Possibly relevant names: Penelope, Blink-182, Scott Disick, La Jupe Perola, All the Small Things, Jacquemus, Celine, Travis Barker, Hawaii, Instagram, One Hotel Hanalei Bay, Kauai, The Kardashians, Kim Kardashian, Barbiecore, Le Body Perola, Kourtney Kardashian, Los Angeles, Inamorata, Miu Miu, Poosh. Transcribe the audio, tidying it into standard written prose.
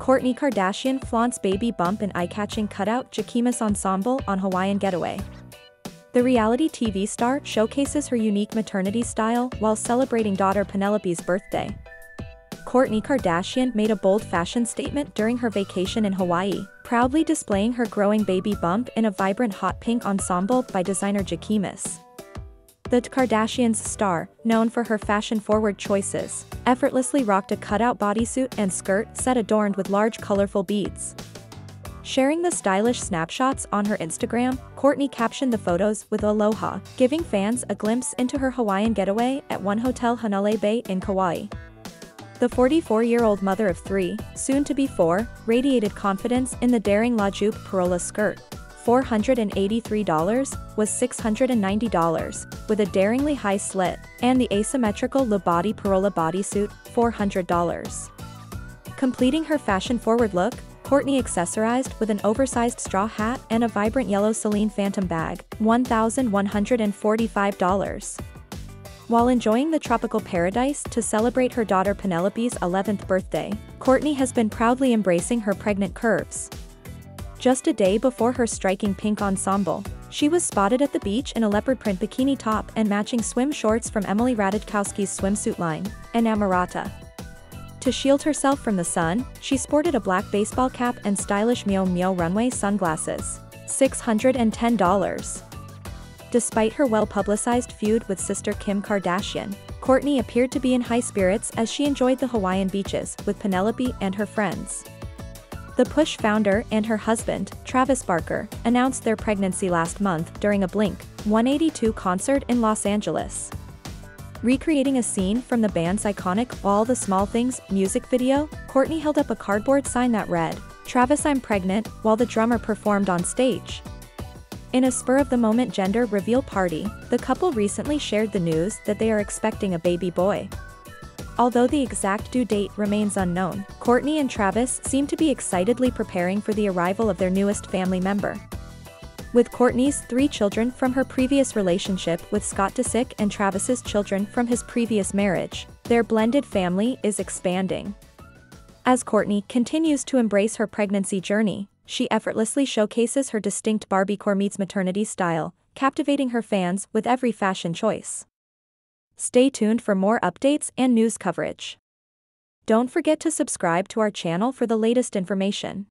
Kourtney Kardashian flaunts baby bump and eye-catching cutout Jacquemus ensemble on Hawaiian getaway. The reality TV star showcases her unique maternity style while celebrating daughter Penelope's birthday. Kourtney Kardashian made a bold fashion statement during her vacation in Hawaii, proudly displaying her growing baby bump in a vibrant hot pink ensemble by designer Jacquemus. The Kardashians star, known for her fashion-forward choices, effortlessly rocked a cutout bodysuit and skirt set adorned with large colorful beads. Sharing the stylish snapshots on her Instagram, Kourtney captioned the photos with "Aloha," giving fans a glimpse into her Hawaiian getaway at One Hotel Hanalei Bay in Kauai. The 44-year-old mother of three, soon to be four, radiated confidence in the daring La Jupe Perola skirt. $483 was $690, with a daringly high slit, and the asymmetrical Le Body Perola bodysuit, $400. Completing her fashion-forward look, Kourtney accessorized with an oversized straw hat and a vibrant yellow Celine Phantom bag, $1,145. While enjoying the tropical paradise to celebrate her daughter Penelope's 11th birthday, Kourtney has been proudly embracing her pregnant curves. Just a day before her striking pink ensemble, she was spotted at the beach in a leopard print bikini top and matching swim shorts from Emily Ratajkowski's swimsuit line, Inamorata. To shield herself from the sun, she sported a black baseball cap and stylish Miu Miu runway sunglasses, $610. Despite her well-publicized feud with sister Kim Kardashian, Kourtney appeared to be in high spirits as she enjoyed the Hawaiian beaches with Penelope and her friends. The Push founder and her husband, Travis Barker, announced their pregnancy last month during a Blink-182 concert in Los Angeles. Recreating a scene from the band's iconic All the Small Things music video, Kourtney held up a cardboard sign that read, "Travis, I'm pregnant," while the drummer performed on stage. In a spur-of-the-moment gender reveal party, the couple recently shared the news that they are expecting a baby boy. Although the exact due date remains unknown, Kourtney and Travis seem to be excitedly preparing for the arrival of their newest family member. With Kourtney's three children from her previous relationship with Scott Disick and Travis's children from his previous marriage, their blended family is expanding. As Kourtney continues to embrace her pregnancy journey, she effortlessly showcases her distinct Barbiecore meets maternity style, captivating her fans with every fashion choice. Stay tuned for more updates and news coverage. Don't forget to subscribe to our channel for the latest information.